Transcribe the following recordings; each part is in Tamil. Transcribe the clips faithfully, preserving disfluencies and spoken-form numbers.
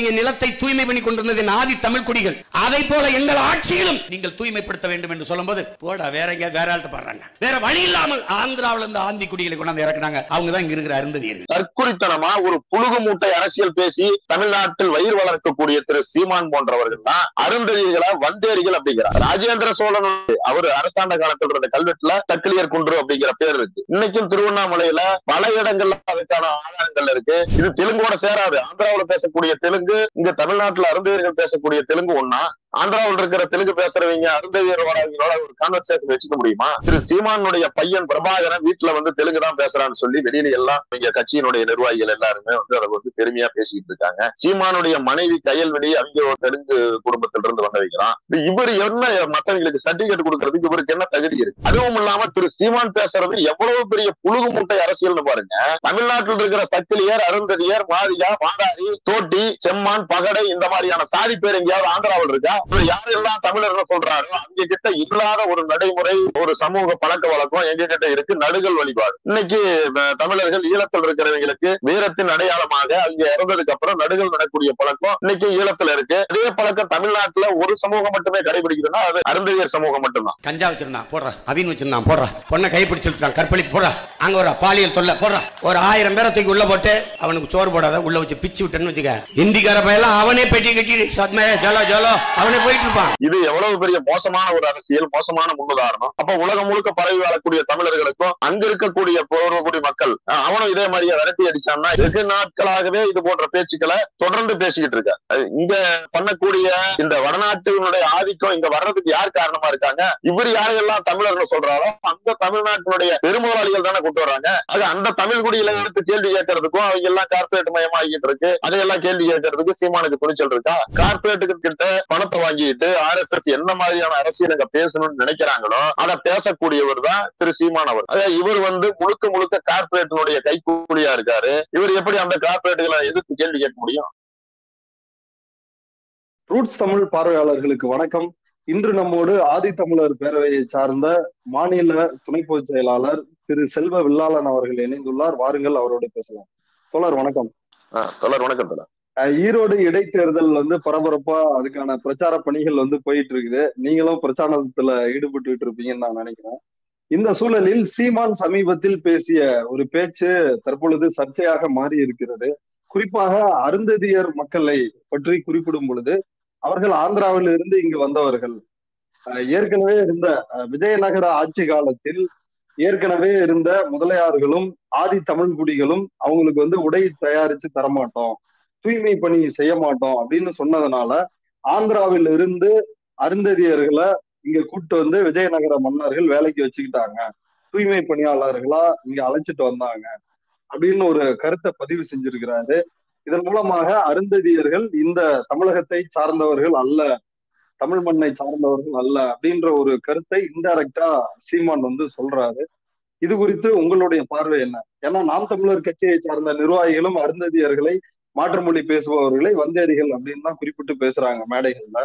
எங்கள் நிலத்தை தூய்மை பண்ணி கொண்டிருந்தது ஆதி தமிழ் குடிகள். அதை போல எங்கள் ஆட்சியிலும் நீங்கள் தூய்மைப்படுத்த வேண்டும் என்று சொல்லும்போது போடா வேற எங்க வேற ஆள்கிட்ட பாடுறாங்க. வேற வழி இல்லாமல் ஆந்திராவில இருந்து ஆந்தி குடிகளை கொண்டாந்து இறக்குறாங்க. அவங்க தான் இங்க இருக்கிற அருந்ததியர்கள். தற்குறித்தனமா ஒரு புழுகு மூட்டை அரசியல் பேசி தமிழ்நாட்டில் வயிறு வளர்க்கக்கூடிய திரு சீமான் போன்றவர்கள் தான் அருந்ததியர்களா வந்தேரிகள் அப்படிங்கிறார். ராஜேந்திர சோழன் அவர் அரசாண்ட காலத்தில் இருந்த கல்வெட்டுல தக்கிலியர் குன்று அப்படிங்கிற பேர் இருக்கு. இன்னைக்கும் திருவண்ணாமலையில பல இடங்கள்ல அதுக்கான ஆதாரங்கள் இருக்கு. இது தெலுங்கோட சேராது. ஆந்திராவில பேசக்கூடிய தெலுங்கு இங்க தமிழ்நாட்டுல அருந்ததியர்கள் பேசக்கூடிய தெலுங்கு ஒன்னா. ஆந்திராவில் இருக்கிற தெலுங்கு பேசுறவங்க அருந்ததியர்களோட ஒரு கான்வர்சேஷன் வச்சுக்க முடியுமா? திரு சீமானுடைய பையன் பிரபாகரன் வீட்டுல வந்து தெலுங்கு தான் பேசுறான்னு சொல்லி வெளியில எல்லாம் இங்க கட்சியினுடைய நிர்வாகிகள் எல்லாருமே வந்து அதை வந்து பெருமையா பேசிக்கிட்டு இருக்காங்க. சீமானுடைய மனைவி கையல்வெளி அவங்க ஒரு தெலுங்கு குடும்பத்தில இருந்து வந்த வைக்கிறான். இவர் என்ன மத்தவங்களுக்கு சர்டிபிகேட் கொடுக்கறதுக்கு இவருக்கு என்ன தகுதி இருக்கு? அதுவும் இல்லாம திரு சீமான் பேசுறது எவ்வளவு பெரிய புழுகு மூட்டை அரசியல்னு பாருங்க. தமிழ்நாட்டில் இருக்கிற சக்கிலியர், அருந்ததியர், மாதியா, மாதாரி, தோட்டி, செம்மான், பகடை இந்த மாதிரியான சாதி பேர் எங்கேயாவது ஆந்திராவில் இருக்கா? யாரெல்லாம் தமிழர்கள் சொல்றாரு அவங்க கிட்ட இல்லாத ஒரு நடைமுறை, ஒரு சமூக பழக்க வழக்கம் எங்க கிட்ட இருக்கு. நடுகள் வழிபாடு. இன்னைக்கு தமிழர்கள் ஈழத்தில் இருக்கிறவங்களுக்கு வீரத்தின் அடையாளமாக அவங்க இறந்ததுக்கு அப்புறம் நடுகள் நடக்கூடிய பழக்கம் இன்னைக்கு ஈழத்துல இருக்கு. அதே பழக்கம் தமிழ்நாட்டுல ஒரு சமூகம் மட்டுமே கடைபிடிக்குதுன்னா அது அருந்ததியர் சமூகம் மட்டும்தான். கஞ்சா வச்சிருந்தான் போடுற, அவின் வச்சிருந்தான் போடுற, பொண்ணை கைப்பிடிச்சு வச்சிருக்கான், கற்பழிப்பு போடுற, அங்க ஒரு பாலியல் தொல்லை போடுற, ஒரு ஆயிரம் பேரை தூக்கி உள்ள போட்டு அவனுக்கு சோறு போடாத உள்ள வச்சு பிச்சு விட்டேன்னு வச்சுக்க, இந்திக்கார பையெல்லாம் அவனே பெட்டி கட்டி சத்மே ஜலோ ஜலோ அவனே போயிட்டு இருப்பான். இது எவ்வளவு பெரிய மோசமான ஒரு அரசியல், மோசமான முன்னுதாரணம். அப்ப உலகம் முழுக்க பரவி வாழக்கூடிய தமிழர்களுக்கும் அங்க இருக்கக்கூடிய போறக்கூடிய மக்கள் அவனும் இதே மாதிரியே விரட்டி அடிச்சான்னா வெகு நாட்களாகவே இது போன்ற பேச்சுக்களை தொடர்ந்து பேசிக்கிட்டு இருக்க. இங்க பண்ணக்கூடிய இந்த வடநாட்டினுடைய ஆதிக்கம் இங்க வர்றதுக்கு யார் காரணமா இருக்காங்க? இவர் யாரையெல்லாம் தமிழர்கள் சொல்றாரோ அந்த தமிழ்நாட்டினுடைய பெருமோராளிகள் தானே கொண்டு வராங்க. அது அந்த தமிழ் குடியில எடுத்து கேள்வி கேட்கறதுக்கும் அவங்க எல்லாம் கார்பரேட் மயமாகிட்டு இருக்கு. அதையெல்லாம் கேள்வி கேட்கறதுக்கு சீமானுக்கு துணிச்சல் இருக்கா? கார்பரேட்டுக்கு கிட்ட பணத்தை வாங்கிட்டு ஆர்எஸ்எஸ் என்ன மாதிரியான அரசியல் அங்க பேசணும்னு நினைக்கிறாங்களோ அதை பேசக்கூடியவர் தான் திரு சீமான் அவர். இவர் வந்து முழுக்க முழுக்க கார்பரேட்டுடைய கைக்கூலியா இருக்காரு. இவர் எப்படி அந்த கார்பரேட்டுகளை எதிர்த்து கேள்வி கேட்க முடியும்? ரூட்ஸ் தமிழ் பார்வையாளர்களுக்கு வணக்கம். இன்று நம்மோடு ஆதி தமிழர் பேரவையை சார்ந்த மாநில துணை பொதுச் செயலாளர் திரு செல்வ வில்லாளன் அவர்கள் இணைந்துள்ளார். வாருங்கள், அவரோடு பேசலாம். தோழர் வணக்கம். தோழர் வணக்கம். தோழர், ஈரோடு இடைத்தேர்தல் வந்து பரபரப்பா அதுக்கான பிரச்சார பணிகள் வந்து போயிட்டு இருக்குது. நீங்களும் பிரச்சாரத்துல ஈடுபட்டு இருப்பீங்கன்னு நான் நினைக்கிறேன். இந்த சூழலில் சீமான் சமீபத்தில் பேசிய ஒரு பேச்சு தற்பொழுது சர்ச்சையாக மாறி இருக்கிறது. குறிப்பாக அருந்ததியர் மக்களை பற்றி குறிப்பிடும் பொழுது அவர்கள் ஆந்திராவில் இருந்து இங்கு வந்தவர்கள், ஏற்கனவே இருந்த விஜயநகர ஆட்சி காலத்தில் ஏற்கனவே இருந்த முதலியார்களும் ஆதி தமிழ் குடிகளும் அவங்களுக்கு வந்து உடை தயாரிச்சு தரமாட்டோம், தூய்மை பணி செய்ய மாட்டோம் அப்படின்னு சொன்னதுனால ஆந்திராவில் இருந்து அருந்ததியர்களை இங்க கூப்பிட்டு வந்து விஜயநகர மன்னர்கள் வேலைக்கு வச்சுக்கிட்டாங்க, தூய்மை பணியாளர்களா இங்க அழைச்சிட்டு வந்தாங்க அப்படின்னு ஒரு கருத்தை பதிவு செஞ்சிருக்கிறாரு. இதன் மூலமாக அருந்ததியர்கள் இந்த தமிழகத்தை சார்ந்தவர்கள் அல்ல, தமிழ் மண்ணை சார்ந்தவர்கள் அல்ல அப்படின்ற ஒரு கருத்தை இன்டைரக்டா சீமான் வந்து சொல்றாரு. இது குறித்து உங்களுடைய பார்வை என்ன? ஏன்னா நாம் தமிழர் கட்சியை சார்ந்த நிர்வாகிகளும் அருந்ததியர்களை மாற்று மொழி பேசுபவர்களை வந்தேரிகள் அப்படின்னு தான் குறிப்பிட்டு பேசுறாங்க மேடைகள்ல.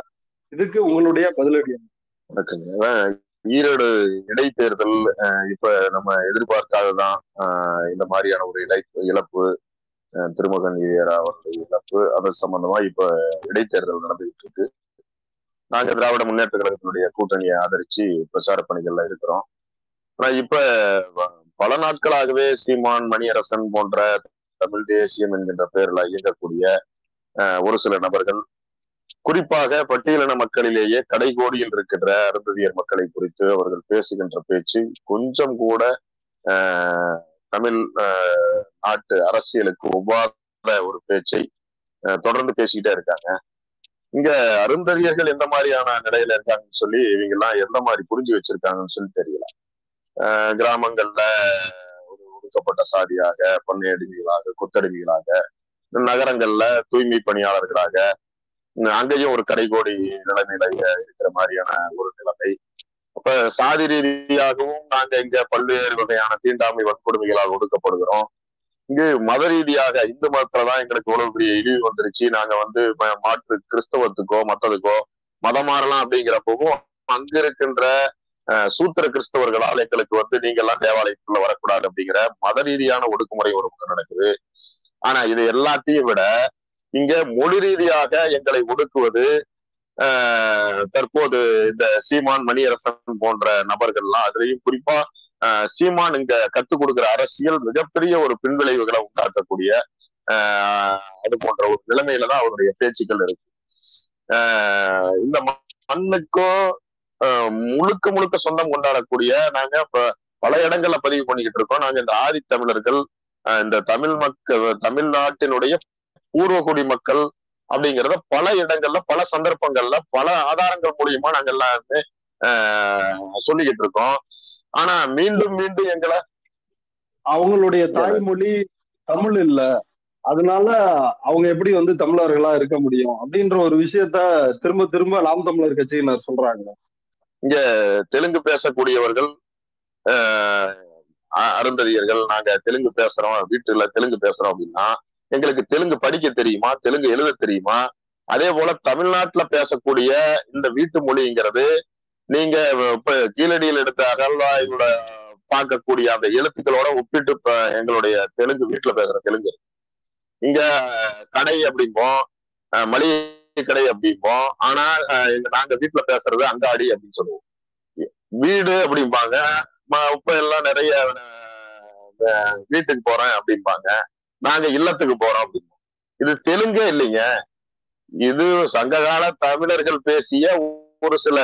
இதுக்கு உங்களுடைய பதிலடி என்ன? ஈரோடு இடைத்தேர்தல் இப்ப நம்ம எதிர்பார்க்காததான் இந்த மாதிரியான ஒரு இழை இழப்பு திருமகன் அவருடைய இழப்பு. அது சம்பந்தமா இப்ப இடைத்தேர்தல் நடந்துகிட்டு இருக்கு. நாங்க திராவிட முன்னேற்ற கழகத்தினுடைய கூட்டணியை ஆதரிச்சு பிரச்சார பணிகள்ல இருக்கிறோம். ஆனா இப்ப பல நாட்களாகவே சீமான், மணியரசன் போன்ற தமிழ் தேசியம் என்கின்ற பெயரில் இயங்கக்கூடிய ஒரு சில நபர்கள், குறிப்பாக பட்டியலின மக்களிலேயே கடைகோடியில் இருக்கின்ற அருந்ததியர் மக்களை குறித்து அவர்கள் பேசுகின்ற பேச்சு கொஞ்சம் கூட தமிழ் நாட்டு அரசியலுக்கு ஒவ்வாத ஒரு பேச்சை தொடர்ந்து பேசிக்கிட்டே இருக்காங்க. இங்க அருந்ததியர்கள் எந்த மாதிரியான நிலையில இருக்காங்கன்னு சொல்லி இவங்க எல்லாம் எந்த மாதிரி புரிஞ்சு வச்சிருக்காங்கன்னு சொல்லி தெரியல. கிராமங்கள்ல ஒதுக்கப்பட்ட சாதியாக, பண்ணையடிமைகளாக, கொத்தடிமைகளாக, நகரங்கள்ல தூய்மை பணியாளர்களாக, அங்கேயும் ஒரு கடைகோடி நிலைமையில இருக்கிற மாதிரியான ஒரு நிலைமை. அப்ப சாதி ரீதியாகவும் நாங்க இங்க பல்வேறு வகையான தீண்டாமை வன்கொடுமைகளால் ஒடுக்கப்படுகிறோம். இங்கு மத ரீதியாக இந்து மதத்துலதான் எங்களுக்கு இவ்வளவு பெரிய இழிவு வந்துருச்சு. நாங்க வந்து மாற்று கிறிஸ்தவத்துக்கோ மற்றதுக்கோ மதம் மாறலாம் அப்படிங்கிறப்பவும் அங்க இருக்கின்ற சூத்திர கிறிஸ்தவர்களால் எங்களுக்கு வந்து நீங்க எல்லாம் தேவாலயத்துக்குள்ள வரக்கூடாது அப்படிங்கிற மத ரீதியான ஒடுக்குமுறை ஒரு பக்கம் நடக்குது. ஆனா இது எல்லாத்தையும் விட இங்க மொழி ரீதியாக எங்களை ஒடுக்குவது தற்போது இந்த சீமான் மணியரசன் போன்ற நபர்கள்லாம், அதுலயும் குறிப்பா சீமான் இங்க கத்துக் கொடுக்கிற அரசியல் மிகப்பெரிய ஒரு பின்விளைவுகளை உண்டாக்கக்கூடிய அது போன்ற ஒரு நிலைமையில தான் அவருடைய பேச்சுக்கள் இருக்கு. இந்த மண்ணுக்கோ முழுக்க முழுக்க சொந்தம் கொண்டாடக்கூடிய, நாங்க இப்ப பல இடங்கள்ல பதிவு பண்ணிக்கிட்டு இருக்கோம், நாங்க இந்த ஆதி தமிழர்கள், இந்த தமிழ் மக்கள், தமிழ்நாட்டினுடைய பூர்வகுடி மக்கள் அப்படிங்கிறத பல இடங்கள்ல பல சந்தர்ப்பங்கள்ல பல ஆதாரங்கள் மூலியமா நாங்க எல்லாருமே ஆஹ் சொல்லிக்கிட்டு இருக்கோம். ஆனா மீண்டும் மீண்டும் எங்களை அவங்களுடைய தாய்மொழி தமிழ் இல்ல, அதனால அவங்க எப்படி வந்து தமிழர்களா இருக்க முடியும் அப்படின்ற ஒரு விஷயத்த திரும்ப திரும்ப நாம் தமிழர் கட்சியினர் சொல்றாங்க. இங்க தெலுங்கு பேசக்கூடியவர்கள் அருந்ததியர்கள், நாங்க தெலுங்கு பேசுறோம், வீட்டுல தெலுங்கு பேசுறோம் அப்படின்னா எங்களுக்கு தெலுங்கு படிக்க தெரியுமா, தெலுங்கு எழுத தெரியுமா? அதே போல தமிழ்நாட்டுல பேசக்கூடிய இந்த வீட்டு மொழிங்கிறது, நீங்க இப்ப கீழடியில் எடுத்த அகழ்வாய்வுல பார்க்கக்கூடிய அந்த எழுத்துக்களோட ஒப்பிட்டு இப்ப எங்களுடைய தெலுங்கு வீட்டுல பேசுற தெலுங்கு, இங்க கடை அப்படிம்போம், மளிகை கடை அப்படிம்போம், ஆனா நாங்க வீட்டுல பேசுறது அங்காடி அப்படின்னு சொல்லுவோம், வீடு அப்படிம்பாங்க. இப்ப எல்லாம் நிறைய வீட்டுக்கு போறேன் அப்படிம்பாங்க, நாங்க இல்லத்துக்கு போறோம் அப்படிம்போம். இது தெலுங்கே இல்லைங்க, இது சங்ககால தமிழர்கள் பேசிய ஒரு சில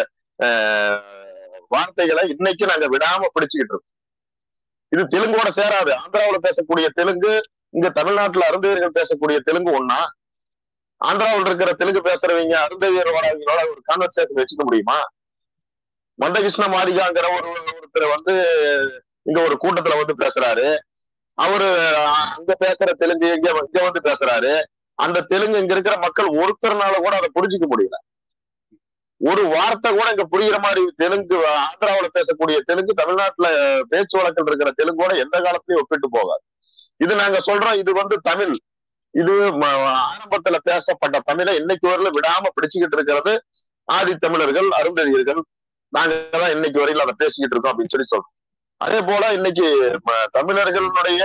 வார்த்தைகளை இன்னைக்கு நாங்க விடாம பிடிச்சுக்கிட்டு இருக்கோம். இது தெலுங்கோட சேராது. ஆந்திராவில பேசக்கூடிய தெலுங்கு, இங்க தமிழ்நாட்டுல அருந்ததியர்கள் பேசக்கூடிய தெலுங்கு ஒன்னா, ஆந்திராவில் இருக்கிற தெலுங்கு பேசுறவங்க அருந்ததியர்களோட ஒரு கான்வர்சேஷன் வச்சுக்க முடியுமா? மந்தகிருஷ்ண மாரிகாங்கிற ஒரு ஒருத்தர் வந்து இங்க ஒரு கூட்டத்துல வந்து பேசுறாரு, அவரு அங்க பேசுற தெலுங்கு இங்க இங்க வந்து பேசுறாரு, அந்த தெலுங்கு இங்க இருக்கிற மக்கள் ஒருத்தர்னால கூட அதை புரிஞ்சுக்க முடியல. ஒரு வார்த்தை கூட இங்க புரிகிற மாதிரி தெலுங்கு ஆந்திராவில பேசக்கூடிய தெலுங்கு தமிழ்நாட்டுல பேச்சு வழக்கில் இருக்கிற தெலுங்கோட எந்த காலத்திலயும் ஒப்பிட்டு போகாது. இது நாங்க சொல்றோம், இது வந்து தமிழ், இது ஆரம்பத்துல பேசப்பட்ட தமிழை இன்னைக்கு வரையில விடாம பிடிச்சுக்கிட்டு இருக்கிறது ஆதி தமிழர்கள், அருந்ததியர்கள், நாங்கதான் இன்னைக்கு வரையில அதை பேசிக்கிட்டு இருக்கோம் அப்படின்னு சொல்லி சொல்றோம். அதே போல இன்னைக்கு தமிழர்களுடைய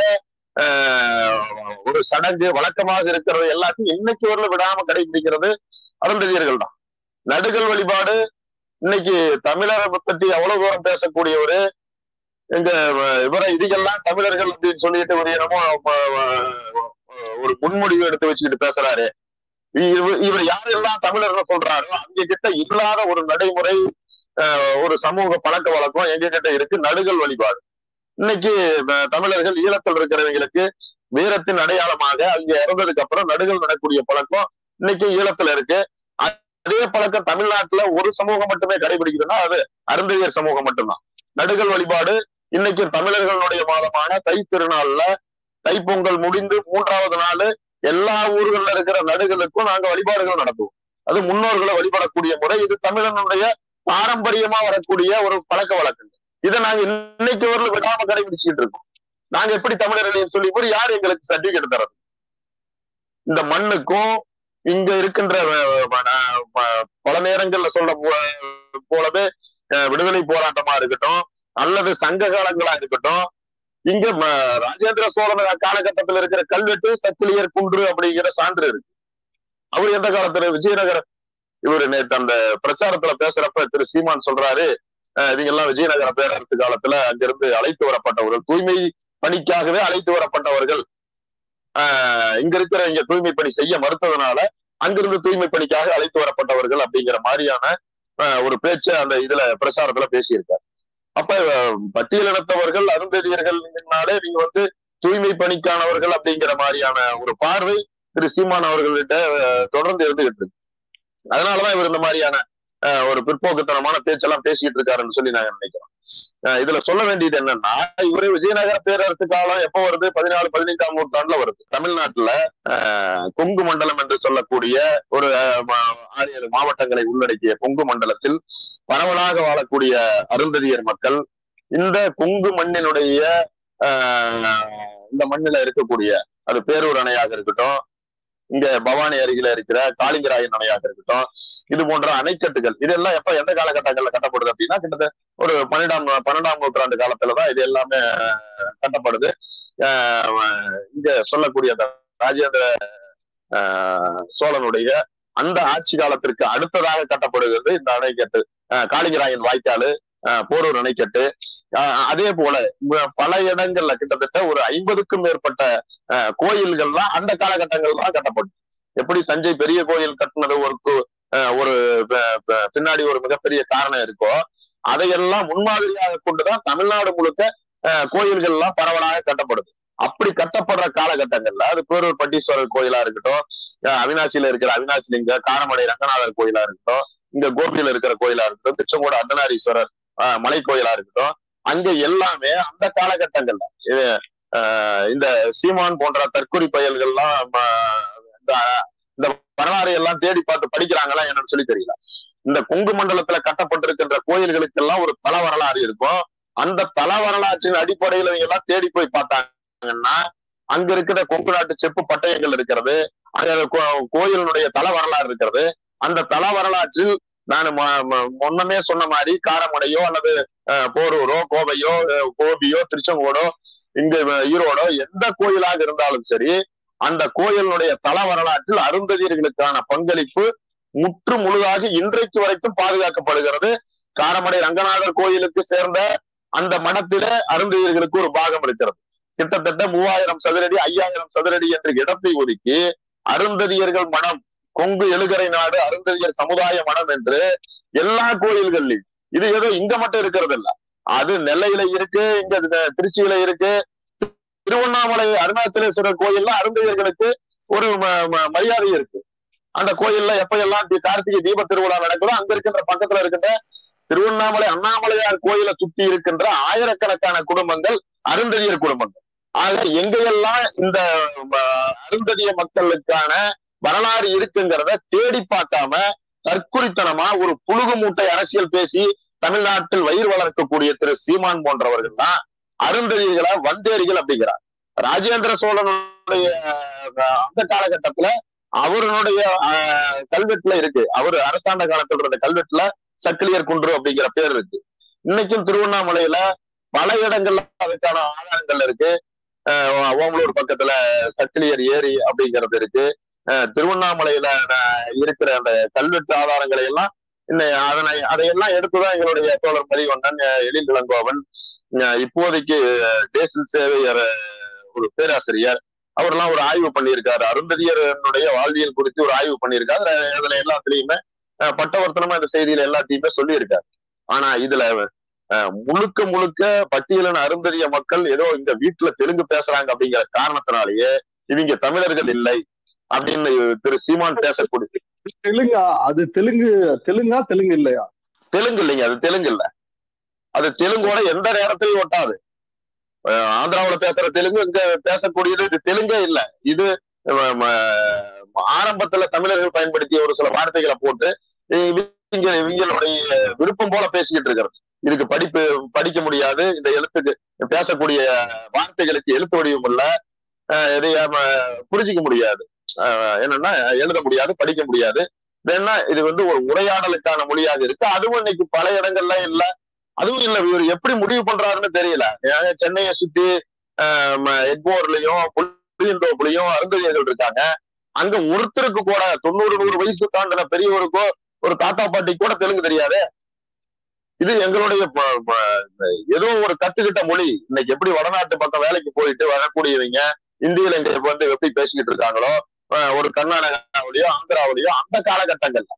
ஒரு சடங்கு வழக்கமாக இருக்கிறது எல்லாத்தையும் இன்னைக்கு வரையில விடாம கடைபிடிக்கிறது அருந்ததியர்கள் தான். நடுகல் வழிபாடு இன்னைக்கு தமிழரை பத்தி அவ்வளவு தூரம் பேசக்கூடிய ஒரு எங்க இவர இதுக்கெல்லாம் தமிழர்கள் அப்படின்னு சொல்லிட்டு ஒரு இடமோ ஒரு முன்முடிவு எடுத்து வச்சுக்கிட்டு பேசுறாரு. இவர் யாரெல்லாம் தமிழர்கள் சொல்றாரோ அவங்க கிட்ட இல்லாத ஒரு நடைமுறை, ஒரு சமூக பழக்க வழக்கம் எங்க கிட்ட இருக்கு. நடுகல் வழிபாடு இன்னைக்கு தமிழர்கள் ஈழத்தில் இருக்கிறவங்களுக்கு வீரத்தின் அடையாளமாக அவங்க இறந்ததுக்கு அப்புறம் நடுகல் நடக்கூடிய பழக்கம் இன்னைக்கு ஈழத்துல இருக்கு. அதே பழக்கம் தமிழ்நாட்டுல ஒரு சமூகம் மட்டுமே கடைபிடிக்குதுன்னா அது அருந்ததியர் சமூகம் மட்டும்தான். நடுகல் வழிபாடு இன்னைக்கு தமிழர்களுடைய மாதமான தை திருநாள்ல, தைப்பொங்கல் முடிந்து மூன்றாவது நாள் எல்லா ஊர்கள்ல இருக்கிற நடுகளுக்கும் நாங்க வழிபாடுகள் நடத்துவோம். அது முன்னோர்களை வழிபடக்கூடிய முறை. இது தமிழனுடைய பாரம்பரியமா வரக்கூடிய ஒரு பழக்க வழக்கங்கள். இதை நாங்க இன்னைக்கு ஒரு விடாம கடைபிடிச்சுட்டு இருக்கோம். நாங்க எப்படி தமிழர்களையும் சொல்லி போய் யார் எங்களுக்கு சர்டிபிகேட் தரது? இந்த மண்ணுக்கும் இங்க இருக்கின்ற பல நேரங்கள்ல சொல்ல போலவே விடுதலை போராட்டமா இருக்கட்டும் அல்லது சங்க காலங்களா இருக்கட்டும், இங்க ராஜேந்திர சோழன் காலகட்டத்தில் இருக்கிற கல்வெட்டு சக்கிலியர் குன்று அப்படிங்கிற சான்று இருக்கு. அவர் எந்த காலத்துல விஜயநகர், இவரு நேற்று அந்த பிரச்சாரத்துல பேசுறப்ப திரு சீமான் சொல்றாரு, இவங்க எல்லாம் விஜயநகர பேரரசு காலத்துல அங்கிருந்து அழைத்து வரப்பட்டவர்கள், தூய்மை பணிக்காகவே அழைத்து வரப்பட்டவர்கள், ஆஹ் இங்க இருக்கிற இங்க தூய்மை பணி செய்ய மறுத்ததுனால அங்கிருந்து தூய்மை பணிக்காக அழைத்து வரப்பட்டவர்கள் அப்படிங்கிற மாதிரியான ஒரு பேச்ச அந்த இதுல பிரச்சாரத்துல பேசியிருக்காரு. அப்ப பட்டியலினத்தவர்கள், அருந்ததியர்கள்னாலே நீங்க வந்து தூய்மை பணிக்கானவர்கள் அப்படிங்கிற மாதிரியான ஒரு பார்வை திரு சீமான் அவர்கள்கிட்ட தொடர்ந்து இருந்துகிட்டு இருக்கு. அதனாலதான் இவர் இந்த மாதிரியான ஒரு பிற்போக்குத்தனமான பேச்செல்லாம் பேசிட்டு இருக்காருன்னு சொல்லி நாங்க நினைக்கிறோம். இதுல சொல்ல வேண்டியது என்னன்னா, இவரு விஜயநகர பேரரசு காலம் எப்ப வருது? பதினாலு பதினைந்தாம் நூற்றாண்டுல வருது. தமிழ்நாட்டுல கொங்கு மண்டலம் என்று சொல்லக்கூடிய ஒரு ஆறு ஏழு மாவட்டங்களை உள்ளடக்கிய கொங்கு மண்டலத்தில் பரவலாக வாழக்கூடிய அருந்ததியர் மக்கள் இந்த கொங்கு மண்ணினுடைய இந்த மண்ணில இருக்கக்கூடிய, அது பேரூர் அணையாக இருக்கட்டும், இங்க பவானி அருகில இருக்கிற காளிங்கராயன் அணையாக இருக்கட்டும், இது போன்ற அணைக்கட்டுகள் இதெல்லாம் எப்ப எந்த காலகட்டங்கள்ல கட்டப்படுது அப்படின்னா, கிட்டத்தட்ட ஒரு பன்னெண்டாம் பன்னெண்டாம் நூற்றாண்டு காலத்துலதான் இது எல்லாமே கட்டப்படுது. இங்க சொல்லக்கூடிய அந்த ராஜேந்திர சோழனுடைய அந்த ஆட்சி காலத்திற்கு அடுத்ததாக கட்டப்படுகிறது இந்த அணைக்கட்டு, காளிங்கராயன் வாய்க்காலு, போரூர் அணைக்கட்டு. அதே போல பல இடங்கள்ல கிட்டத்தட்ட ஒரு ஐம்பதுக்கும் மேற்பட்ட கோயில்கள்லாம் அந்த காலகட்டங்கள்லாம் கட்டப்படும். எப்படி தஞ்சை பெரிய கோயில் கட்டினது ஒரு ஒரு பின்னாடி ஒரு மிகப்பெரிய காரணம் இருக்கோ, அதையெல்லாம் முன்மாதிரியாக கொண்டுதான் தமிழ்நாடு முழுக்க கோயில்கள் எல்லாம் பரவலாக கட்டப்படுது. அப்படி கட்டப்படுற காலகட்டங்கள்ல அது பேரூர் பட்டீஸ்வரர் கோயிலா இருக்கட்டும், அவினாசியில இருக்கிற அவினாசிலிங்க, காரமடை ரங்கநாதர் கோயிலா இருக்கட்டும், இங்க கோபியில இருக்கிற கோயிலா இருக்கட்டும், திருச்செங்கோடு அர்த்தநாரீஸ்வரர் மலை கோயிலா இருக்கட்டும், அங்க எல்லாமே அந்த காலகட்டங்கள்ல இந்த சீமான் போன்ற தற்கொலை பயல்கள்லாம் இந்த வரலாறு எல்லாம் தேடி பார்த்து படிக்கிறாங்களா என்னன்னு சொல்லி தெரியல. இந்த கொங்கு மண்டலத்துல கட்டப்பட்டிருக்கின்ற கோயில்களுக்கு எல்லாம் ஒரு தல வரலாறு இருக்கும். அந்த தல வரலாற்றின் அடிப்படையில இவங்க எல்லாம் தேடி போய் பார்த்தாங்கன்னா அங்க இருக்கிற கொங்கு நாட்டு செப்பு பட்டயங்கள் இருக்கிறது, அங்க கோயிலுடைய தல வரலாறு இருக்கிறது. அந்த தல வரலாற்றில் நான் முன்னமே சொன்ன மாதிரி காரமடையோ அல்லது போரூரோ கோவையோ கோபியோ திருச்செங்கோடோ இங்க ஈரோடோ எந்த கோயிலாக இருந்தாலும் சரி, அந்த கோயிலுடைய தல வரலாற்றில் அருந்ததியர்களுக்கான பங்களிப்பு முற்று முழுதாக இன்றைக்கு வரைக்கும் பாதுகாக்கப்படுகிறது. காரமடை ரங்கநாதர் கோயிலுக்கு சேர்ந்த அந்த மடத்திலே அருந்ததியர்களுக்கு ஒரு பாகம் இருக்கிறது. கிட்டத்தட்ட மூவாயிரம் சதுரடி ஐயாயிரம் சதுரடி என்ற இடத்தை ஒதுக்கி அருந்ததியர்கள் மனம், கொங்கு எழுகரை நாடு அருந்ததியர் சமுதாய மனம் என்று எல்லா கோயில்கள்லையும், இது ஏதோ இங்க மட்டும் இருக்கிறது இல்ல, அது நெல்லையில இருக்கு, இங்க திருச்சியில இருக்கு, திருவண்ணாமலை அருணாச்சலேஸ்வரர் கோயில்ல அருந்ததியர்களுக்கு ஒரு மரியாதை இருக்கு. அந்த கோயில்ல எப்பயெல்லாம் கார்த்திகை தீப திருவிழா நடக்குதோ அங்க இருக்கின்ற பக்கத்துல இருக்கின்ற திருவண்ணாமலை அண்ணாமலையார் கோயிலை சுத்தி இருக்கின்ற ஆயிரக்கணக்கான குடும்பங்கள் அருந்ததியர் குடும்பங்கள். ஆக எங்கெல்லாம் இந்த அருந்ததிய மக்களுக்கான வரலாறு இருக்குங்கிறத தேடி பார்க்காம தற்குறித்தனமா ஒரு புழுகு மூட்டை அரசியல் பேசி தமிழ்நாட்டில் வயிறு வளர்க்கக்கூடிய திரு சீமான் போன்றவர்கள் தான் அருந்ததிகளை வந்தேரிகள் அப்படிங்கிறார். ராஜேந்திர சோழனுடைய அந்த காலகட்டத்துல அவருடைய கல்வெட்டுல இருக்கு, அவர் அரசாண்ட காலத்துல இருந்த கல்வெட்டுல சக்கிலியர் குன்று அப்படிங்கிற பேர் இருக்கு. இன்னைக்கும் திருவண்ணாமலையில பல இடங்கள்ல அதுக்கான ஆதாரங்கள் இருக்கு. ஓமலூர் பக்கத்துல சக்கிலியர் ஏரி அப்படிங்கிறது இருக்கு. திருவண்ணாமலையில இருக்கிற அந்த கல்வெட்டு ஆதாரங்களை எல்லாம் இன்னும் அதனை அதையெல்லாம் எடுத்துதான் எங்களுடைய தோழர் மதிவண்ணன், எழில் இளங்கோவன், இப்போதைக்கு தேசில் சேவையர் ஒரு பேராசிரியர், அவரெல்லாம் ஒரு ஆய்வு பண்ணியிருக்காரு. அருந்ததியருடைய வாழ்வியல் குறித்து ஒரு ஆய்வு பண்ணியிருக்காரு. இதுல எல்லாத்துலயுமே பட்டவர்த்தனமா இந்த செய்தியில எல்லாத்தையுமே சொல்லியிருக்காரு. ஆனா இதுல முழுக்க முழுக்க பட்டியலின அருந்ததிய மக்கள் ஏதோ இந்த வீட்டுல தெலுங்கு பேசுறாங்க அப்படிங்கிற காரணத்தினாலேயே இவங்க தமிழர்கள் இல்லை அப்படின்னு திரு சீமான் பேசக்கூடிய தெலுங்கா அது தெலுங்கு தெலுங்கா தெலுங்கு இல்லையா? தெலுங்கு இல்லைங்க, அது தெலுங்கு இல்ல, அது தெலுங்கோட எந்த நேரத்திலையும் ஒட்டாது. ஆந்திராவில பேசுற தெலுங்கு இங்க பேசக்கூடியது இது தெலுங்கே இல்லை. இது ஆரம்பத்துல தமிழர்கள் பயன்படுத்திய ஒரு சில வார்த்தைகளை போட்டு இவங்களுடைய விருப்பம் போல பேசிக்கிட்டு இருக்கிறது. இதுக்கு படிப்பு படிக்க முடியாது, இந்த எழுத்துக்கு பேசக்கூடிய வார்த்தைகளுக்கு எழுத்து வடிவம் இல்ல, இதை புரிஞ்சிக்க முடியாது, என்னன்னா எழுத முடியாது, படிக்க முடியாது. ஏன்னா இது வந்து ஒரு உரையாடலுக்கான மொழியாக இருக்கு. அதுவும் இன்னைக்கு பல இடங்கள்ல இல்ல, அதுவும் இல்ல. இவர் எப்படி முடிவு பண்றாருன்னு தெரியல. சென்னையை சுத்தி எக்மோர்லயும் புளியந்தோப்புலயும் அருந்ததியர்கள் இருக்காங்க. அங்க ஒருத்தருக்கு கூட தொண்ணூறு நூறு வயசு தாண்டின பெரியவருக்கோ ஒரு தாத்தா பாட்டி கூட தெலுங்கு தெரியாது. இது எங்களுடைய ஏதோ ஒரு கத்துக்கிட்ட மொழி. இன்னைக்கு எப்படி வடநாட்டு பக்கம் வேலைக்கு போயிட்டு வரக்கூடியவங்க இந்தியில இங்க வந்து எப்படி பேசிக்கிட்டு இருக்காங்களோ, ஒரு கர்நாடகாவிலயோ ஆந்திராவிலயோ அந்த காலகட்டங்கள்ல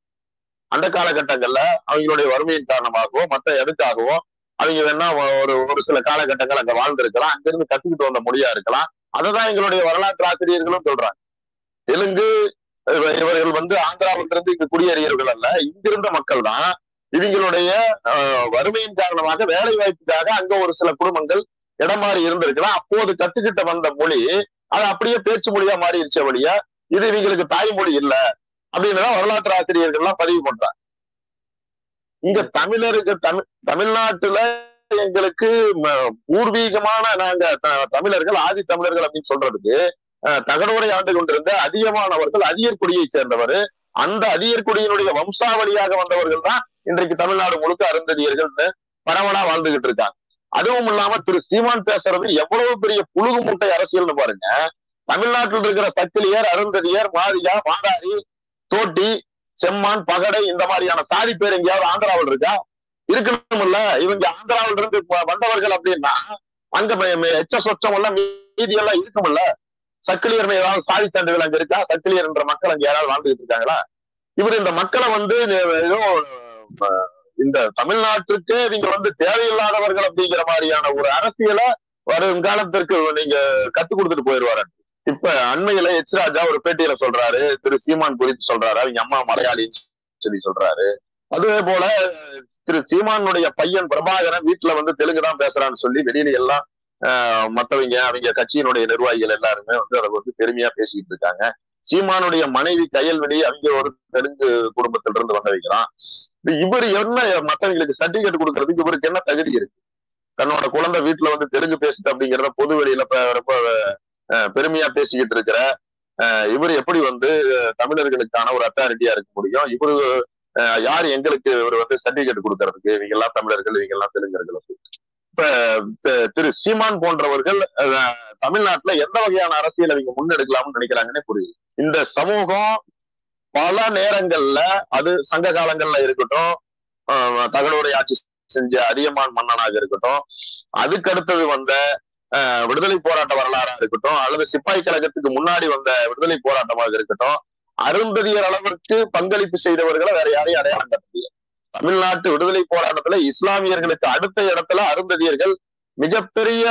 அந்த காலகட்டங்கள்ல அவங்களுடைய வறுமையின் காரணமாகவோ மற்ற எதுக்காகவோ அவங்க வேணா ஒரு ஒரு சில காலகட்டங்கள் அங்க வாழ்ந்திருக்கலாம், அங்கிருந்து கத்துக்கிட்டு வந்த மொழியா இருக்கலாம். அததான் எங்களுடைய வரலாற்று ஆசிரியர்களும் சொல்றாங்க. தெலுங்கு இவர்கள் வந்து ஆந்திராவிலிருந்து இங்கு குடியேறியவர்கள் அல்ல, இங்கிருந்த மக்கள் தான். இவங்களுடைய வறுமையின் காரணமாக வேலை வாய்ப்புக்காக அங்க ஒரு சில குடும்பங்கள் இடம் மாறி இருந்திருக்கலாம். அப்போது கத்துக்கிட்ட வந்த மொழி அது அப்படியே பேச்சு மொழியா மாறிடுச்ச வழியா, இது இவங்களுக்கு தாய்மொழி இல்லை அப்படின்னு வரலாற்று ஆசிரியர்கள்லாம் பதிவு பண்றாங்க. இங்க தமிழருக்கு தமிழ் தமிழ்நாட்டுல எங்களுக்கு பூர்வீகமான நாங்க தமிழர்கள், ஆதி தமிழர்கள் அப்படின்னு சொல்றதுக்கு தகடோரை ஆண்டு கொண்டிருந்த அதிகமானவர்கள் அதியர்குடியை சேர்ந்தவர். அந்த அதியர்குடியினுடைய வம்சாவளியாக வந்தவர்கள் தான் இன்றைக்கு தமிழ்நாடு முழுக்க அருந்ததியர்கள்னு பரவலா வாழ்ந்துகிட்டு இருக்காங்க. அதுவும் இல்லாம திரு சீமான் பேசுறது எவ்வளவு பெரிய புழுகு மூட்டை அரசியல்னு பாருங்க. தமிழ்நாட்டில் இருக்கிற சக்கிலியர், அருந்ததியர், மாரியா, மாதாரி, தோட்டி, செம்மான், பகடை இந்த மாதிரியான சாதி பேர் எங்கேயாவது ஆந்திராவில் இருக்கா? இருக்கணும்ல. இவங்க ஆந்திராவில் இருந்து வந்தவர்கள் அப்படின்னா அங்க எச்ச சொச்சம் எல்லாம் மீதியெல்லாம் இருக்கும்ல. சக்கிலியர் ஏதாவது சாதி சான்றுகள் அங்க இருக்கா? சக்கிலியர் என்ற மக்கள் அங்க யாராவது வாழ்ந்துகிட்டு இருக்காங்களா? இவர் இந்த மக்களை வந்து இந்த தமிழ்நாட்டுக்கு நீங்க வந்து தேவையில்லாதவர்கள் அப்படிங்கிற மாதிரியான ஒரு அரசியலை வருங்காலத்திற்கு நீங்க கத்து கொடுத்துட்டு போயிடுவாரு. இப்ப அண்மையில எச் ராஜா ஒரு பேட்டியில சொல்றாரு, திரு சீமான் குறித்து சொல்றாரு, அவங்க அம்மா மலையாளின்னு சொல்லி சொல்றாரு. அதே போல திரு சீமானுடைய பையன் பிரபாகரன் வீட்டுல வந்து தெலுங்கு தான் பேசுறான்னு சொல்லி வெளியில எல்லாம் ஆஹ் மற்றவங்க அவங்க கட்சியினுடைய நிர்வாகிகள் எல்லாருமே வந்து அதை வந்து பெருமையா பேசிக்கிட்டு இருக்காங்க. சீமானுடைய மனைவி கயல்வெளி அவங்க ஒரு தெலுங்கு குடும்பத்தில இருந்து வந்து வைக்கிறான். இவர் என்ன மற்றவங்களுக்கு சர்டிபிகேட் கொடுக்கறதுக்கு இவருக்கு என்ன தகுதி இருக்கு? தன்னோட குழந்தை வீட்டுல வந்து தெலுங்கு பேசுது அப்படிங்கிறத பொது வெளியில ரொம்ப பெருமையா பேசிக்கிட்டு இருக்கிற இவர் எப்படி வந்து தமிழர்களுக்கான ஒரு அத்தாரிட்டியா இருக்க முடியும்? இவரு யார் எங்களுக்கு இவர் வந்து சர்டிபிகேட் கொடுக்கறதுக்கு? இவங்க எல்லாம் தமிழர்கள், இவங்க எல்லாம் தெலுங்கர்கள். இப்ப திரு சீமான் போன்றவர்கள் தமிழ்நாட்டுல எந்த வகையான அரசியல் அவங்க முன்னெடுக்கலாம்னு நினைக்கிறாங்கன்னே புரியுது. இந்த சமூகம் பல நேரங்கள்ல, அது சங்க காலங்கள்ல இருக்கட்டும், தகடூரை ஆட்சி செஞ்ச அதியமான் மன்னனாக இருக்கட்டும், அதுக்கடுத்தது வந்த விடுதலை போராட்ட வரலாறா இருக்கட்டும், அல்லது சிப்பாய் கழகத்துக்கு முன்னாடி வந்த விடுதலை போராட்டமாக இருக்கட்டும், அருந்ததியர் அளவிற்கு பங்களிப்பு செய்தவர்களை வேற யாரையும் அடையாளம் காட்ட முடியாது. தமிழ்நாட்டு விடுதலை போராட்டத்துல இஸ்லாமியர்களுக்கு அடுத்த இடத்துல அருந்ததியர்கள் மிகப்பெரிய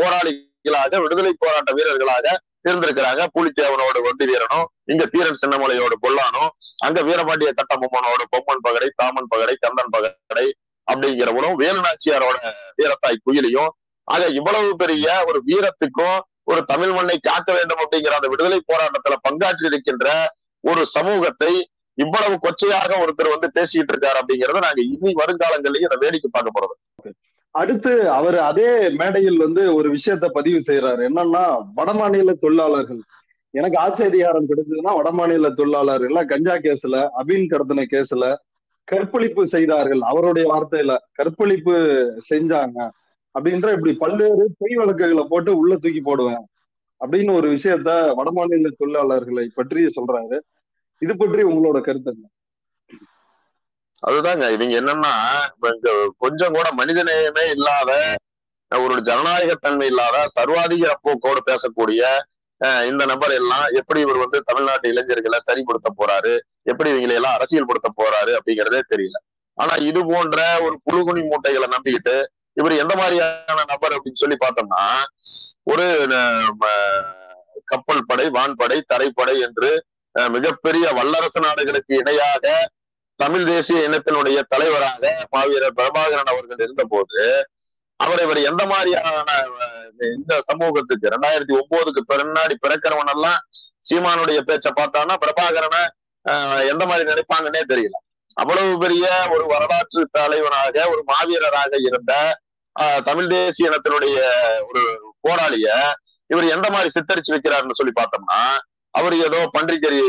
போராளிகளாக, விடுதலை போராட்ட வீரர்களாக இருந்திருக்கிறாங்க. பூலித்தேவனோட ஒண்டி வீரனும், இங்க தீரன் சின்னமலையோட பொல்லானும், அங்க வீரபாண்டிய கட்டபொம்மனோட பொம்மன் பகடை, தாமன் பகடை, கந்தன் பகடை அப்படிங்கிறவனும், வேலுநாச்சியாரோட வீரத்தாய் குயிலியும். ஆக இவ்வளவு பெரிய ஒரு வீரத்துக்கும் ஒரு தமிழ் மண்ணை காக்க வேண்டும் அப்படிங்கிற அந்த விடுதலை போராட்டத்துல பங்காற்றி இருக்கின்ற ஒரு சமூகத்தை இவ்வளவு கொச்சையாக ஒருத்தர் வந்து பேசிக்கிட்டு இருக்காரு அப்படிங்கிறத நாங்க இனி வருங்காலங்கள்லயும் அதை வேடிக்கை பார்க்க போறோம். அடுத்து அவர் அதே மேடையில் வந்து ஒரு விஷயத்த பதிவு செய்யறாரு. என்னன்னா, வடமாநில தொழிலாளர்கள், எனக்கு ஆட்சி அதிகாரம் கிடைச்சதுன்னா வடமாநில தொழிலாளர்கள் கஞ்சா கேஸ்ல, அபின் கடத்தின கேஸ்ல கற்பழிப்பு செய்தார்கள், அவருடைய வார்த்தையில கற்பழிப்பு செஞ்சாங்க அப்படின்ற இப்படி பல்வேறு பொய் வழக்குகளை போட்டு உள்ள தூக்கி போடுவேன் அப்படின்னு ஒரு விஷயத்த வடமாநில தொழிலாளர்களை பற்றி சொல்றாரு. இது பற்றி உங்களோட கருத்து? அதுதாங்க, இவங்க என்னன்னா கொஞ்சம் கூட மனிதநேயமே இல்லாத ஒரு ஜனநாயகத்தன்மை இல்லாத சர்வாதிகார போக்கோடு பேசக்கூடிய இந்த நபர் எல்லாம் எப்படி இவர் வந்து தமிழ்நாட்டு இளைஞர்களை சரிப்படுத்த போறாரு, எப்படி இவங்களை எல்லாம் அரசியல் படுத்த போறாரு அப்படிங்கிறதே தெரியல. ஆனா இது போன்ற ஒரு புழுகுனி மூட்டைகளை நம்பிக்கிட்டு இவர் எந்த மாதிரியான நபர் அப்படின்னு சொல்லி பார்த்தோம்னா, ஒரு கப்பல் படை, வான்படை, தரைப்படை என்று மிகப்பெரிய வல்லரசு நாடுகளுக்கு இணையாக தமிழ் தேசிய இனத்தினுடைய தலைவராக மாவீரர் பிரபாகரன் அவர்கள் இருந்த போது அவர் இவர் எந்த மாதிரியான இந்த சமூகத்துக்கு ரெண்டாயிரத்தி ஒன்பதுக்கு பின்னாடி பிறக்கிறவன் எல்லாம் சீமானுடைய பேச்சை பார்த்தான்னா பிரபாகரனை எந்த மாதிரி நினைப்பாங்கன்னே தெரியல. அவ்வளவு பெரிய ஒரு வரலாற்று தலைவனாக, ஒரு மாவீரராக இருந்த தமிழ் தேசிய இனத்தினுடைய ஒரு போராளிய இவர் எந்த மாதிரி சித்தரிச்சு வைக்கிறாருன்னு சொல்லி பார்த்தோம்னா, அவர் ஏதோ பன்றிக்கறி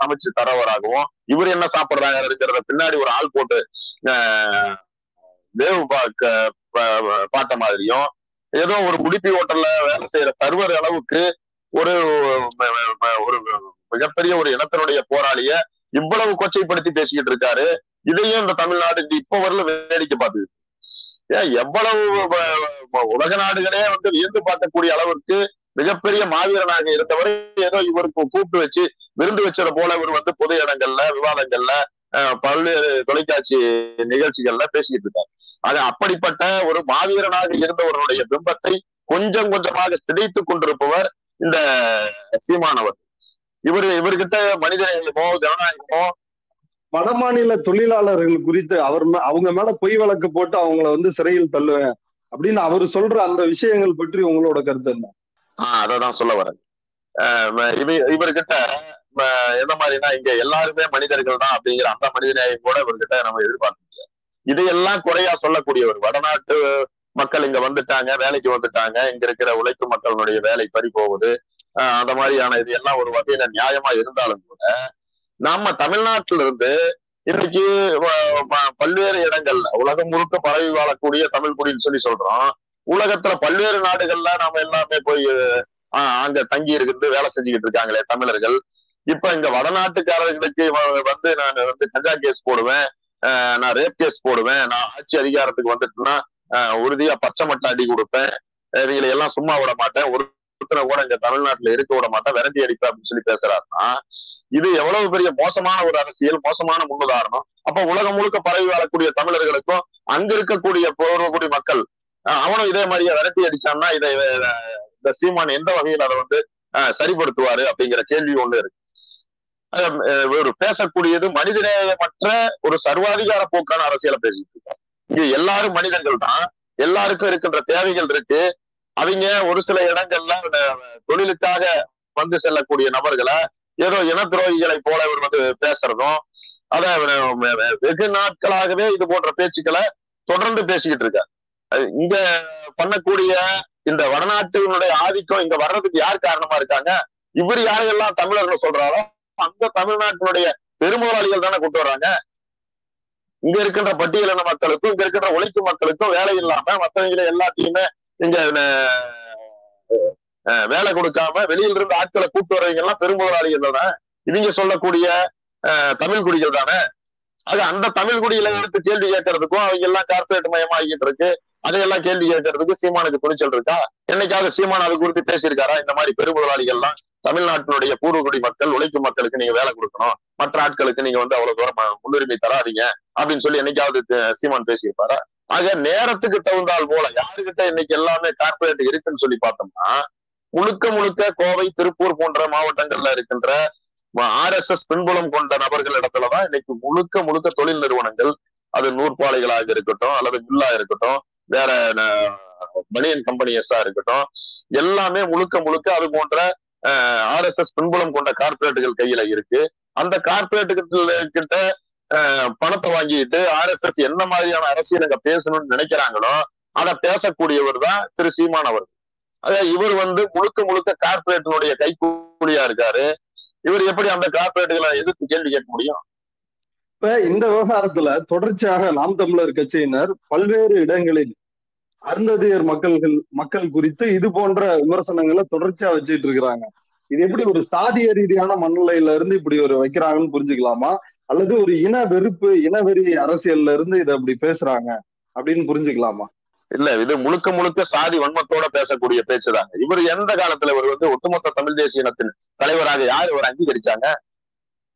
சமைச்சு தரவராகவும், இவர் என்ன சாப்பிடுறாங்கிறத பின்னாடி ஒரு ஆள் போட்டு ஆஹ் வேவு பார்க்க பார்த்த மாதிரியும், ஏதோ ஒரு உடுப்பி ஹோட்டல்ல வேலை செய்யற சர்வர் அளவுக்கு ஒரு ஒரு மிகப்பெரிய ஒரு இனத்தினுடைய போராளிய இவ்வளவு கொச்சைப்படுத்தி பேசிக்கிட்டு இருக்காரு. இதையும் இந்த தமிழ்நாடு இப்ப வரல வேடிக்கை பார்த்துது. ஏன் எவ்வளவு உலக நாடுகளே வந்து வியந்து பார்க்கக்கூடிய அளவிற்கு மிகப்பெரிய மாவீரனாக இருந்தவர் ஏதோ இவருக்கு கூப்பிட்டு வச்சு விருந்து வச்சத போல இவர் வந்து பொது இடங்கள்ல, விவாதங்கள்ல, பல்வேறு தொலைக்காட்சி நிகழ்ச்சிகள்ல பேசிக்கிட்டு இருக்காரு. அது அப்படிப்பட்ட ஒரு மாவீரனாக இருந்தவருடைய பிம்பத்தை கொஞ்சம் கொஞ்சமாக சிதைத்துக் கொண்டிருப்பவர் இந்த சீமானவர். இவர் இவர்கிட்ட மனிதநேயமோ, ஜனநாயகமோ, வடமாநில தொழிலாளர்கள் குறித்து அவர் அவங்க மேல பொய் வழக்கு போட்டு அவங்கள வந்து சிறையில் தள்ளுவேன் அப்படின்னு அவர் சொல்ற அந்த விஷயங்கள் பற்றி உங்களோட கருத்து என்ன? ஆஹ் அதான் சொல்ல வரேன். இவர்கிட்ட எந்த மாதிரினா, இங்க எல்லாருமே மனிதர்கள் தான் அப்படிங்கிற அந்த மனிதநேயம் கூட இவர்கிட்ட நம்ம எதிர்பார்க்க முடியாது. இதையெல்லாம் குறையா சொல்லக்கூடியவர், வடநாட்டு மக்கள் இங்க வந்துட்டாங்க, வேலைக்கு வந்துட்டாங்க, இங்க இருக்கிற உழைப்பு மக்களுடைய வேலை பறி போகுது, ஆஹ் அந்த மாதிரியான இது எல்லாம் ஒரு வகையில நியாயமா இருந்தாலும் கூட, நம்ம தமிழ்நாட்டில இருந்து இன்னைக்கு பல்வேறு இடங்கள்ல உலகம் முழுக்க பரவி வாழக்கூடிய தமிழ் குடின்னு சொல்லி சொல்றோம். உலகத்துல பல்வேறு நாடுகள்ல நாம எல்லாமே போய் அங்க தங்கி இருந்து வேலை செஞ்சுக்கிட்டு இருக்காங்களே தமிழர்கள். இப்ப இங்க வடநாட்டுக்காரர்களுக்கு வந்து நான் வந்து கஞ்சா கேஸ் போடுவேன், நான் ரேப் கேஸ் போடுவேன், நான் ஆட்சி அதிகாரத்துக்கு வந்துட்டுன்னா உறுதியா பச்சை மட்டை அடி கொடுப்பேன், இவங்களை எல்லாம் சும்மா விட மாட்டேன், ஒருத்தனை கூட இங்க தமிழ்நாட்டுல இருக்க விட மாட்டேன், விரட்டி அடிப்பேன் அப்படின்னு சொல்லி பேசுறாருன்னா இது எவ்வளவு பெரிய மோசமான ஒரு அரசியல், மோசமான முன்னுதாரணம். அப்ப உலகம் முழுக்க பரவி வாழக்கூடிய தமிழர்களுக்கும் அங்க இருக்கக்கூடிய போறக்கூடிய மக்கள் அவனும் இதே மாதிரியே விரட்டி அடிச்சான்னா இதை இந்த சீமான் எந்த வகையில் அதை வந்து அஹ் சரிப்படுத்துவாரு அப்படிங்கிற கேள்வி ஒண்ணு இருக்கு. ஒரு பேசக்கூடியது மனிதநேயமற்ற ஒரு சர்வாதிகார போக்கான அரசியலை பேசிட்டு இருக்காங்க. இங்க எல்லாரும் மனிதர்கள் தான், எல்லாருக்கும் இருக்கின்ற தேவைகள் இருக்கு. அவங்க ஒரு சில இடங்கள்ல தொழிலுக்காக வந்து செல்லக்கூடிய நபர்களை ஏதோ இன துரோகிகளை போல இவர் வந்து பேசுறதும், அத வெகு நாட்களாகவே இது போன்ற பேச்சுக்களை தொடர்ந்து பேசிக்கிட்டு இருக்காரு. இங்க பண்ணக்கூடிய இந்த வடநாட்டினுடைய ஆதிக்கம் இங்க வர்றதுக்கு யார் காரணமா இருக்காங்க? இவர் யாரையெல்லாம் தமிழர்கள் சொல்றாரோ அந்த தமிழ்நாட்டினுடைய பெருமோராளிகள் தானே கொண்டு வர்றாங்க. இங்க இருக்கின்ற பட்டியலின மக்களுக்கும் இங்க இருக்கின்ற உழைக்கும் மக்களுக்கும் வேலை இல்லாம மற்றவங்களை எல்லாத்தையுமே இங்க வேலை கொடுக்காம வெளியில இருந்து ஆட்களை கூப்பிட்டு வரவங்க எல்லாம் பெரும்பொருளாளிகள் தானே, இவங்க சொல்லக்கூடிய தமிழ் குடிகள் தானே. அது அந்த தமிழ் குடியில எடுத்து கேள்வி கேட்கறதுக்கும் அவங்க எல்லாம் கார்பரேட் மயம் ஆகிட்டு இருக்கு, அதையெல்லாம் கேள்வி கேட்கறதுக்கு சீமானுக்கு துணிச்சல் இருக்கா? என்னைக்காவது சீமான் அது குறித்து பேசியிருக்காரா? இந்த மாதிரி பெரும்பொருளாளிகள்லாம் தமிழ்நாட்டினுடைய பூர்வகுடி மக்கள் உழைக்கும் மக்களுக்கு நீங்க வேலை கொடுக்கணும், மற்ற ஆட்களுக்கு நீங்க வந்து அவ்வளவு தூரம் முன்னுரிமை தராதீங்க அப்படின்னு சொல்லி என்னைக்காவது சீமான் பேசியிருப்பாரா? ஆக நேரத்துக்கு தகுந்தால் போல யாருக்கிட்ட இன்னைக்கு எல்லாமே கார்பரேட் இருக்குன்னு சொல்லி பார்த்தோம்னா முழுக்க முழுக்க கோவை, திருப்பூர் போன்ற மாவட்டங்கள்ல இருக்கின்ற ஆர் எஸ் எஸ் பின்புலம் கொண்ட நபர்கள் இடத்துலதான் இன்னைக்கு முழுக்க முழுக்க தொழில் நிறுவனங்கள், அது நூற்பாலைகளாக இருக்கட்டும் அல்லது மில்லா இருக்கட்டும் வேற பனியன் கம்பெனிஸா இருக்கட்டும், எல்லாமே முழுக்க முழுக்க அது போன்ற அஹ் ஆர் எஸ் எஸ் பின்புலம் கொண்ட கார்பரேட்டுகள் கையில இருக்கு. அந்த கார்பரேட்டுகள் கிட்ட பணத்தை வாங்கிட்டு ஆர் எஸ் எஸ் என்ன மாதிரியான அரசியல் அங்க பேசணும்னு நினைக்கிறாங்களோ அதை பேசக்கூடியவர் தான் திரு சீமான் அவர்கள். அதாவது இவர் வந்து முழுக்க முழுக்க கார்பரேட்டினுடைய கைக்கூலியா இருக்காரு. இவர் எப்படி அந்த கார்பரேட்டுகளை எதிர்த்து கேள்வி கேட்க முடியும்? இப்ப இந்த விவகாரத்துல தொடர்ச்சியாக நாம் தமிழர் கட்சியினர் பல்வேறு இடங்களில் அருந்ததியர் மக்கள்கள் மக்கள் குறித்து இது போன்ற விமர்சனங்களை தொடர்ச்சியா வச்சுட்டு இருக்கிறாங்க. இது எப்படி ஒரு சாதிய ரீதியான மனநிலையில இருந்து இப்படி ஒரு வைக்கிறாங்கன்னு புரிஞ்சுக்கலாமா, அல்லது ஒரு இன வெறுப்பு, இனவெறி அரசியல்ல இருந்து இதை அப்படி பேசுறாங்க அப்படின்னு புரிஞ்சுக்கலாமா? இல்ல, இது முழுக்க முழுக்க சாதி வன்மத்தோட பேசக்கூடிய பேச்சுதாங்க. இவர் எந்த காலத்துல இவர் வந்து ஒட்டுமொத்த தமிழ் தேசிய இனத்தின் தலைவராக யார் இவர் அங்கீகரிச்சாங்க?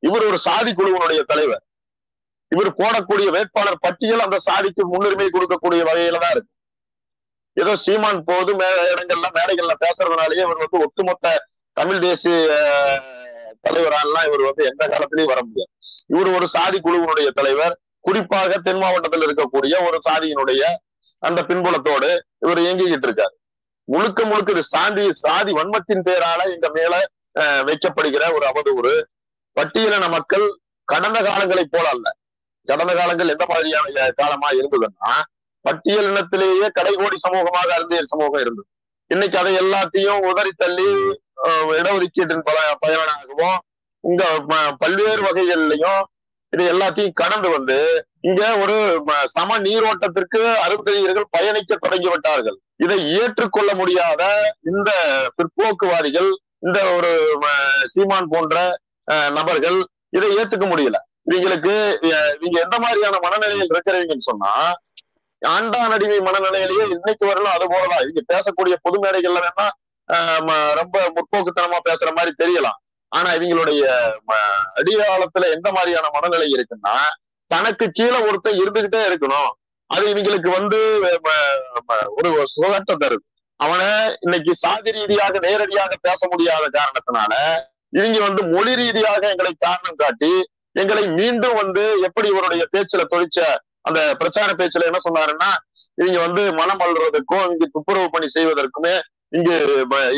இவர் ஒரு சாதி குழுவனுடைய தலைவர். இவர் போடக்கூடிய வேட்பாளர் பட்டியல் அந்த சாதிக்கு முன்னுரிமை கொடுக்கக்கூடிய வகையில தான் இருக்கு. ஏதோ சீமான் போது இடங்கள்ல மேடைகள்ல பேசுறதுனாலேயே இவர் வந்து ஒட்டுமொத்த தமிழ் தேசிய தலைவராலாம் இவர் வந்து எந்த காலத்திலயும் வர முடியாது. இவர் ஒரு சாதி குழுவனுடைய தலைவர், குறிப்பாக தென் மாவட்டத்தில் இருக்கக்கூடிய ஒரு சாதியினுடைய அந்த பின்புலத்தோடு இவர் இயங்கிக்கிட்டு இருக்காரு. முழுக்க முழுக்க இது சாதி சாதி வன்மத்தின் பேரால இந்த மேல வைக்கப்படுகிற ஒரு அவதூறு. பட்டியலின மக்கள் கடந்த காலங்களை போல அல்ல, கடந்த காலங்கள் எந்த மாதிரியான காலமா இருந்ததுன்னா பட்டியலினத்திலேயே கடைகோடி சமூகமாக அருந்தியர் சமூகம் இருந்தது. இன்னைக்கு அதை எல்லாத்தையும் உதறி தள்ளி இடஒதுக்கீட்டின் பல பயனாகவும் இங்க பல்வேறு வகைகள்லையும் இது எல்லாத்தையும் கடந்து வந்து இங்க ஒரு சம நீரோட்டத்திற்கு அருந்ததியர்கள் பயணிக்க தொடங்கிவிட்டார்கள். இதை ஏற்றுக்கொள்ள முடியாத இந்த பிற்போக்குவாதிகள், இந்த ஒரு சீமான் போன்ற நபர்கள் இதை ஏத்துக்க முடியல. இவங்களுக்கு இவங்க எந்த மாதிரியான மனநிலையில் இருக்கிறவங்கன்னு சொன்னா ஆண்டா நடிமை மனநிலையிலேயே இன்னைக்கு வரலாம். அது போலதான் இவங்க பேசக்கூடிய பொது மேடைகள்ல வேணா ரொம்ப முற்போக்குத்தனமா பேசுற மாதிரி தெரியலாம். ஆனா இவங்களுடைய அடியாளத்துல எந்த மாதிரியான மனநிலை இருக்குன்னா தனக்கு கீழே ஒருத்தர் இருந்துகிட்டே இருக்கணும், அது இவங்களுக்கு வந்து ஒரு சுகத்தை தருது. அவனை இன்னைக்கு சாதி ரீதியாக நேரடியாக பேச முடியாத காரணத்தினால இவங்க வந்து மொழி ரீதியாக எங்களை காரணம் காட்டி எங்களை மீண்டும் வந்து எப்படி இவருடைய பேச்சுல தொழிச்ச அந்த பிரச்சார பேச்சுல என்ன சொன்னாருன்னா இவங்க வந்து மனம் அல்றதுக்கும் இங்க துப்புரவு பணி செய்வதற்குமே இங்கு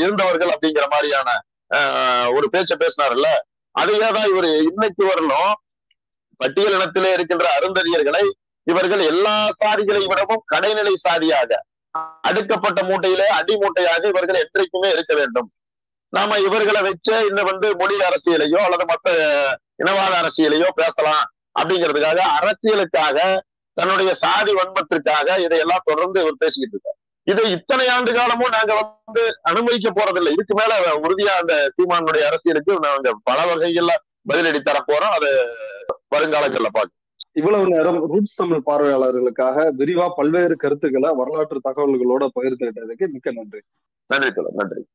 இருந்தவர்கள் அப்படிங்கிற மாதிரியான ஒரு பேச்ச பேசினார்ல. அதையேதான் இவர் இன்னைக்கு வரலும் பட்டியல் இனத்திலே இருக்கின்ற அருந்ததியர்களை இவர்கள் எல்லா சாதிகளை விடவும் கடைநிலை சாதியாக, அடுக்கப்பட்ட மூட்டையிலே அடி மூட்டையாக இவர்கள் என்றைக்குமே இருக்க வேண்டும். நாம இவர்களை வச்சே இன்னும் வந்து மொழி அரசியலையோ அல்லது மற்ற இனவாத அரசியலையோ பேசலாம் அப்படிங்கிறதுக்காக அரசியலுக்காக தன்னுடைய சாதி வன்மத்திற்காக இதையெல்லாம் தொடர்ந்து இவர் பேசிக்கிட்டு இருக்கார். இதை இத்தனை ஆண்டு காலமும் நாங்க வந்து அனுமதிக்க போறதில்லை. இதுக்கு மேல உறுதியா அந்த சீமானுடைய அரசியலுக்கு நாங்க பல வகைகள்ல பதிலடி தரப்போறோம். அது வருங்காலங்கள்ல பாக்க. இவ்வளவு நேரம் ரூட்ஸ் தமிழ் பார்வையாளர்களுக்காக விரிவா பல்வேறு கருத்துக்களை வரலாற்று தகவல்களோட பகிர்ந்து கிட்டதுக்கு மிக்க நன்றி. நன்றி.